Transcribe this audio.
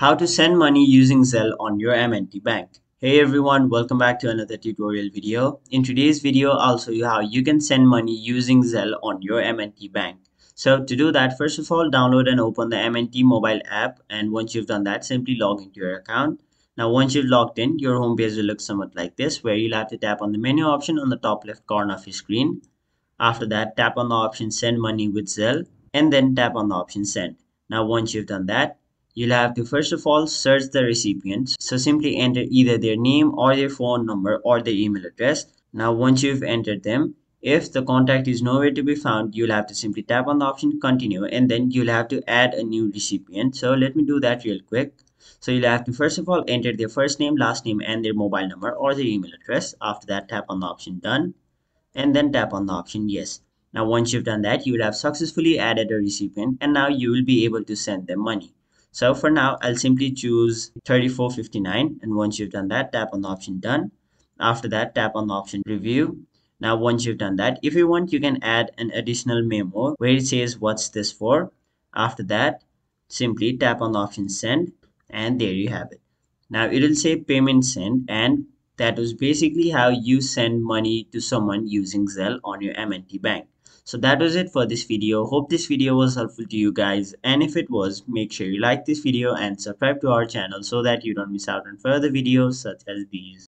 How to send money using Zelle on your M&T Bank. Hey everyone, welcome back to another tutorial video. In today's video, I'll show you how you can send money using Zelle on your M&T Bank. So to do that, first of all, download and open the M&T mobile app. And once you've done that, simply log into your account. Now, once you've logged in, your home page will look somewhat like this, where you'll have to tap on the menu option on the top left corner of your screen. After that, tap on the option Send Money with Zelle, and then tap on the option Send. Now, once you've done that, you'll have to first of all search the recipient. So simply enter either their name or their phone number or their email address. Now once you've entered them, if the contact is nowhere to be found, you'll have to simply tap on the option Continue, and then you'll have to add a new recipient. So let me do that real quick. So you'll have to first of all enter their first name, last name, and their mobile number or their email address. After that, tap on the option Done, and then tap on the option Yes. Now once you've done that, you will have successfully added a recipient, and now you will be able to send them money. So for now, I'll simply choose $34.59, and once you've done that, tap on the option Done. After that, tap on the option Review. Now once you've done that, if you want, you can add an additional memo where it says what's this for. After that, simply tap on the option Send, and there you have it. Now it'll say Payment Send, and that was basically how you send money to someone using Zelle on your M&T Bank. So that was it for this video. Hope this video was helpful to you guys, and if it was, make sure you like this video and subscribe to our channel so that you don't miss out on further videos such as these.